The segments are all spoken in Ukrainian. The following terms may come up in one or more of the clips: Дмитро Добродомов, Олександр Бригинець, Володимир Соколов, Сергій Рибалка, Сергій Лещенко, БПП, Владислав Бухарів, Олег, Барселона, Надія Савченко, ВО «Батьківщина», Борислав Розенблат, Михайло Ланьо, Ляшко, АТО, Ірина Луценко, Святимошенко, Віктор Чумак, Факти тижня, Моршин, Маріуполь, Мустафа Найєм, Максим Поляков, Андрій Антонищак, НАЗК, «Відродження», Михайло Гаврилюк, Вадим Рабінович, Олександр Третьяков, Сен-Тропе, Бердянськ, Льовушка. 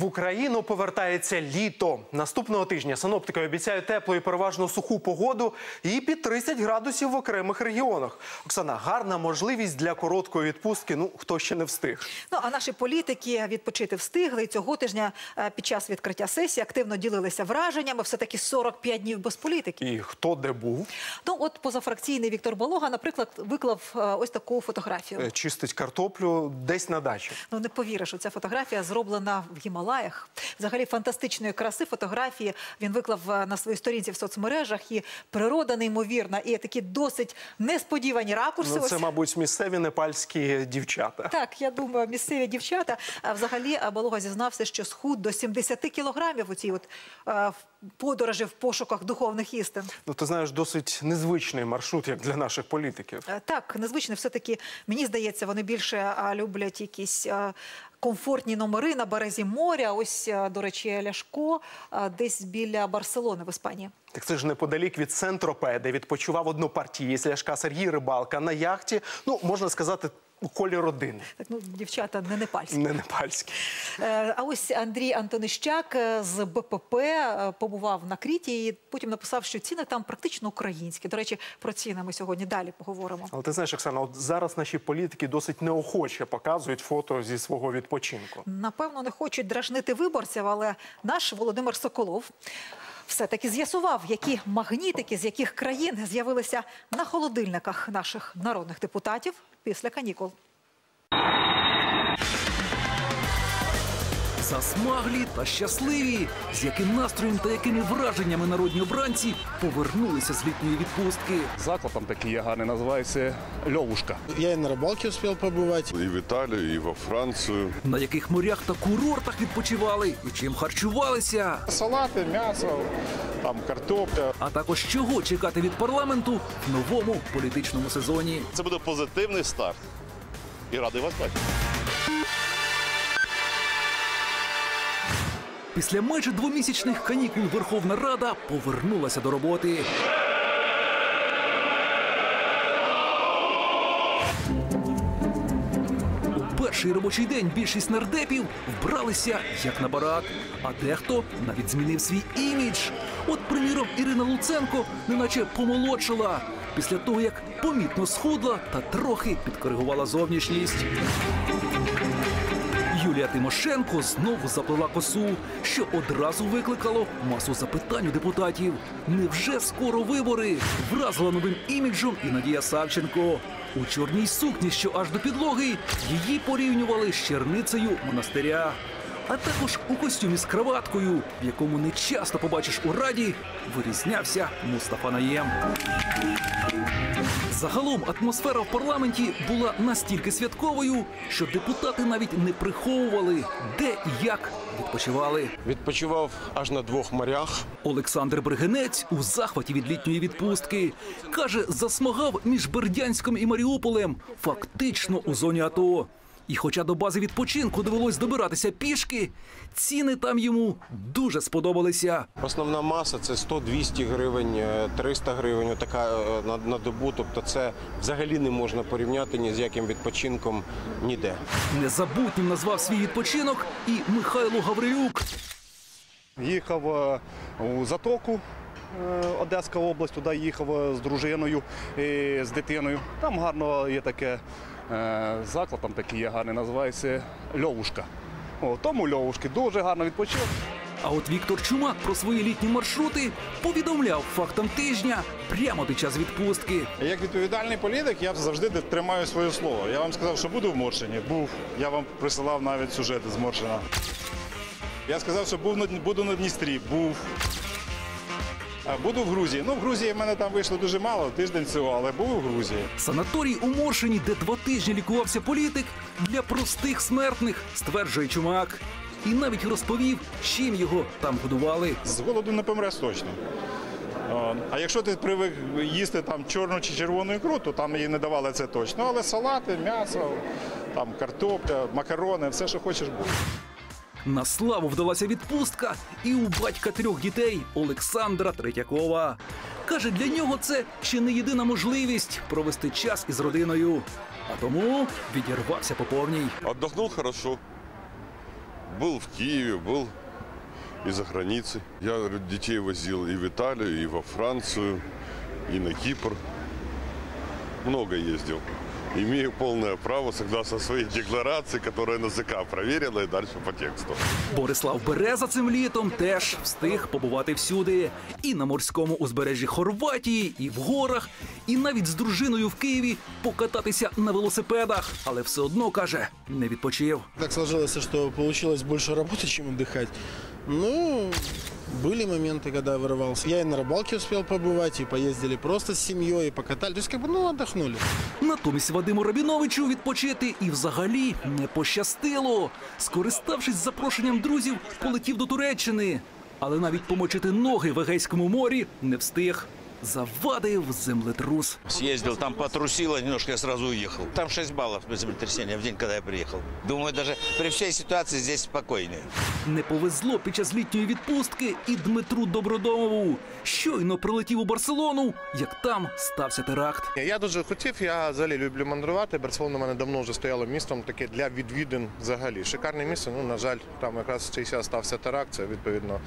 В Україну повертається літо. Наступного тижня синоптики обіцяють теплу і переважно суху погоду і під 30 градусів в окремих регіонах. Оксана, гарна можливість для короткої відпустки, хто ще не встиг. Ну, а наші політики відпочити встигли. І цього тижня під час відкриття сесії активно ділилися враженнями. Все-таки 45 днів без політики. І хто де був? Ну, от позафракційний Віктор Балога, наприклад, виклав ось таку фотографію. Чистить картоплю десь на дачі. Ну, не повіриш, оця фотографія зроблена в Гімалаях. Взагалі фантастичної краси фотографії він виклав на своїй сторінці в соцмережах. І природа неймовірна, і такі досить несподівані ракурси. Це, мабуть, місцеві непальські дівчата. Так, я думаю, місцеві дівчата. Взагалі Балога зізнався, що схуд до 70 кілограмів у цій подорожі в пошуках духовних істин. Ну, ти знаєш, досить незвичний маршрут, як для наших політиків. Так, незвичний. Все-таки, мені здається, вони більше люблять якісь комфортні номери на березі моря. Ось, до речі, Ляшко десь біля Барселони в Іспанії. Так це ж неподалік від Сен-Тропе, де відпочивав однопартієць Ляшка Сергій Рибалка на яхті. Ну, можна сказати, у колі родини. Так, ну, дівчата не непальські. Не непальські. А ось Андрій Антонищак з БПП побував на Кріті і потім написав, що ціни там практично українські. До речі, про ціни ми сьогодні далі поговоримо. Але ти знаєш, Оксана, от зараз наші політики досить неохоче показують фото зі свого відпочинку. Напевно, не хочуть дражнити виборців, але наш Володимир Соколов все-таки з'ясував, які магнітики, з яких країн з'явилися на холодильниках наших народних депутатів після канікул. Засмаглі та щасливі, з яким настроєм та якими враженнями народні обранці повернулися з літньої відпустки. Заклад там такий гарний, називається «Льовушка». Я і на рибалці встиг побувати. І в Італію, і во Францію. На яких морях та курортах відпочивали і чим харчувалися. Салати, м'ясо, там картопля. А також чого чекати від парламенту в новому політичному сезоні. Це буде позитивний старт. І радий вас бачити. Після майже двомісячних канікул Верховна Рада повернулася до роботи. У перший робочий день більшість нардепів вбралися як на парад, а дехто навіть змінив свій імідж. От, приміром, Ірина Луценко неначе помолодшала після того, як помітно схудла та трохи підкоригувала зовнішність. Святимошенко знову заплела косу, що одразу викликало масу запитань у депутатів. Невже скоро вибори? Вразила новим іміджем і Надія Савченко. У чорній сукні, що аж до підлоги, її порівнювали з черницею монастиря. А також у костюмі з краваткою, в якому не часто побачиш у Раді, вирізнявся Мустафа Найєм. Загалом атмосфера в парламенті була настільки святковою, що депутати навіть не приховували, де і як відпочивали. Відпочивав аж на двох морях. Олександр Бригинець у захваті від літньої відпустки. Каже, засмагав між Бердянськом і Маріуполем, фактично у зоні АТО. І хоча до бази відпочинку довелось добиратися пішки, ціни там йому дуже сподобалися. Основна маса – це 100-200 гривень, 300 гривень на добу. Тобто це взагалі не можна порівняти ні з яким відпочинком ніде. Незабутнім назвав свій відпочинок і Михайло Гаврилюк. Їхав у Затоку. Одеська область, туди їхав з дружиною, з дитиною. Там гарно є таке, заклад там такий є гарний, називається «Льовушка». Тому «Льовушки» дуже гарно відпочив. А от Віктор Чумак про свої літні маршрути повідомляв фактам тижня прямо під час відпустки. Як відповідальний політик я завжди тримаю своє слово. Я вам сказав, що буду в Моршині. Був. Я вам присилав навіть сюжети з Моршина. Я сказав, що буду на Дністрі. Був. Буду в Грузії. Ну, в Грузії в мене там вийшло дуже мало, тиждень цього, але був у Грузії. Санаторій у Моршині, де 2 тижні лікувався політик, для простих смертних, стверджує Чумак. І навіть розповів, чим його там годували. З голоду не помреш точно. А якщо ти привик їсти там чорну чи червону ікру, то там її не давали, це точно. Але салати, м'ясо, там картопля, макарони, все, що хочеш буде. На славу вдалася відпустка і у батька 3 дітей Олександра Третьякова. Каже, для нього це ще не єдина можливість провести час із родиною. А тому відірвався по повній. Відпочив добре. Был в Киеве, был и за границей. Я детей возил и в Италию, и во Францию, и на Кипр. Много ездил. Имею полное право, согласно своей декларации, которую НАЗК проверила, и дальше по тексту. Борислав Береза цим літом теж встиг побувати всюди. І на морському узбережжі Хорватії, і в горах, і навіть з дружиною в Києві покататися на велосипедах. Але все одно, каже, не відпочив. Так сложилося, що вийшло більше роботи, ніж відпочивати. Ну, были моменты, когда я вырывался. Я и на рыбалке успел побывать, и поездили просто с семьей, и покатали. То есть, как бы, ну, отдохнули. Натомість Вадиму Рабіновичу відпочити і взагалі не пощастило. Скориставшись запрошенням друзів, полетів до Туреччини. Але навіть помочити ноги в Егейському морі не встиг. Завадив землетрус. Съездил, там потрусило немножко, я сразу уехал. Там 6 баллов землетрясения в день, когда я приехал. Думаю, даже при всей ситуации здесь спокойнее. Не повезло під час літньої відпустки і Дмитру Добродомову. Щойно прилетів у Барселону, як там стався теракт. Я дуже хотів, я взагалі люблю мандрувати. Барселона у мене давно вже стояло містом таке для відвідин взагалі. Шикарне місце, ну, на жаль, там якраз чийся стався теракт, це, відповідно,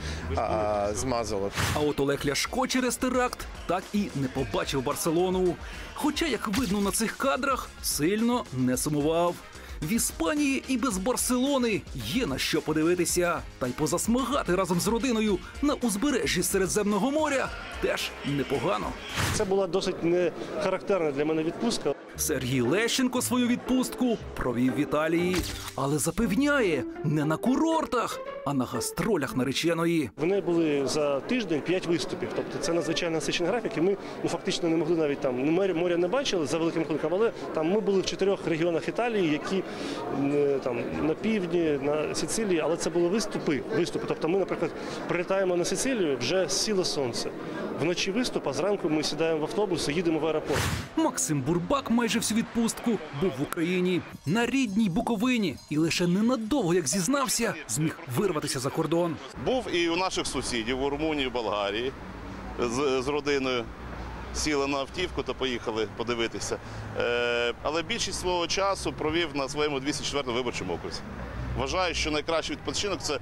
змазало. А от Олег Ляшко через теракт так і не побачив Барселону. Хоча, як видно на цих кадрах, сильно не сумував. В Іспанії і без Барселони є на що подивитися. Та й позасмагати разом з родиною на узбережжі Середземного моря теж непогано. Це була досить не характерна для мене відпустка. Сергій Лещенко свою відпустку провів в Італії. Але запевняє, не на курортах, а на гастролях нареченої. Вони були за тиждень 5 виступів. Тобто це надзвичайно насичений графік. І ми фактично не могли навіть там, моря не бачили за великим кликом, але там ми були в 4 регіонах Італії, які там на півдні, на Сицилії, але це були виступи. Тобто ми, наприклад, прилітаємо на Сицилію, вже сіло сонце. Вночі виступ, а зранку ми сідаємо в автобус і їдемо в аеропорт. Максим Бурбак майже всю відпустку був в Україні, на рідній Буковині. І лише ненадовго, як зізнався, зміг вирватися за кордон. Був і у наших сусідів, у Румунії, Болгарії з родиною. Сіли на автівку та поїхали подивитися. Але більшість свого часу провів на своєму 204-му виборчому окрузі. Вважаю, що найкращий відпочинок – це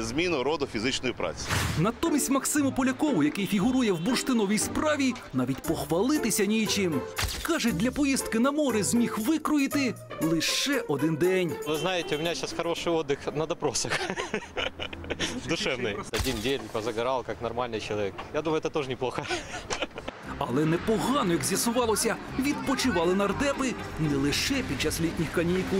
зміна роду фізичної праці. Натомість Максиму Полякову, який фігурує в бурштиновій справі, навіть похвалитися нічим. Каже, для поїздки на море зміг викроїти лише 1 день. Ви знаєте, у мене зараз хороший відпочинок на допросах. Душевний. 1 день позагорав, як нормальний чоловік. Я думаю, це теж неплохо. Але непогано, як з'ясувалося, відпочивали нардепи не лише під час літніх канікул.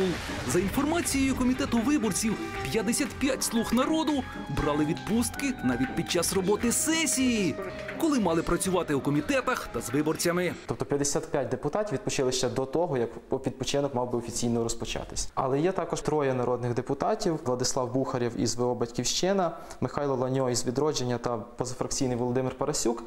За інформацією комітету виборців, 55 слуг народу брали відпустки навіть під час роботи сесії, коли мали працювати у комітетах та з виборцями. Тобто 55 депутатів відпочили ще до того, як відпочинок мав би офіційно розпочатись. Але є також 3 народних депутатів – Владислав Бухарів із ВО «Батьківщина», Михайло Ланьо із «Відродження» та позафракційний Володимир Парасюк,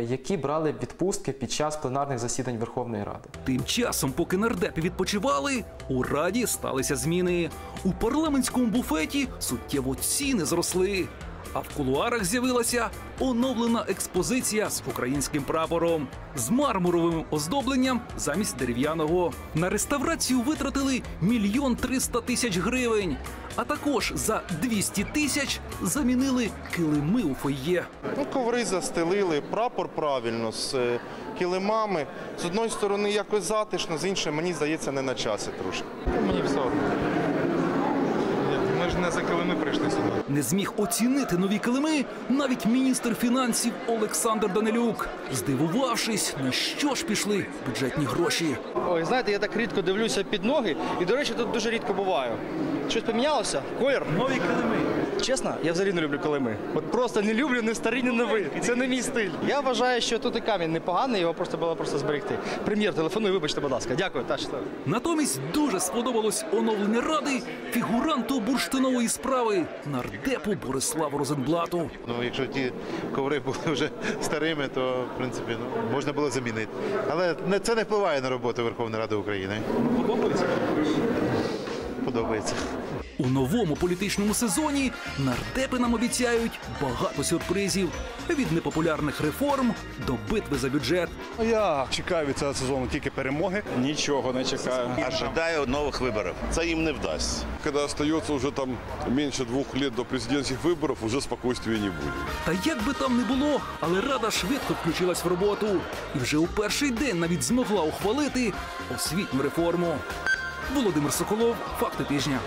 які брали відпустки під час пленарних засідань Верховної Ради. Тим часом, поки нардепи відпочивали, у Раді сталися зміни. У парламентському буфеті суттєво ціни зросли. А в кулуарах з'явилася оновлена експозиція з українським прапором. З мармуровим оздобленням замість дерев'яного. На реставрацію витратили 1 300 000 гривень. А також за 200 000 замінили килими у фойє. Ну, коври застелили, прапор правильно, з килимами. З одної сторони якось затишно, з іншої, мені здається, не на часі трошки. Мені все одно. Ми ж не за килими прийшли сюди. Не зміг оцінити нові килими навіть міністр фінансів Олександр Данилюк, здивувавшись, на що ж пішли бюджетні гроші. Ой, знаєте, я так рідко дивлюся під ноги, і, до речі, тут дуже рідко буваю. Щось помінялося? Колір? Нові килими. Чесно, я взагалі не люблю килими. От просто не люблю ні старі, ні нові. Це не мій стиль. Я вважаю, що тут і камінь непоганий, його просто було зберегти. Прем'єр, телефонуй, вибачте, будь ласка. Дякую, та щасливо. Натомість дуже сподобалось оновлення Ради фігуранту бурштинової справи нардепу Бориславу Розенблату. Ну, якщо ті коври були вже старими, то, в принципі, ну, можна було замінити. Але це не впливає на роботу Верховної Ради України. Подобається? Подобається. У новому політичному сезоні нардепи нам обіцяють багато сюрпризів. Від непопулярних реформ до битви за бюджет. Я чекаю від цього сезону тільки перемоги. Нічого не чекаю. Ожидаю нових виборів. Це їм не вдасться. Коли залишається вже там менше 2 років до президентських виборів, вже спокійствия не буде. Та як би там не було, але Рада швидко включилась в роботу. І вже у перший день навіть змогла ухвалити освітню реформу. Володимир Соколов, «Факти тижня».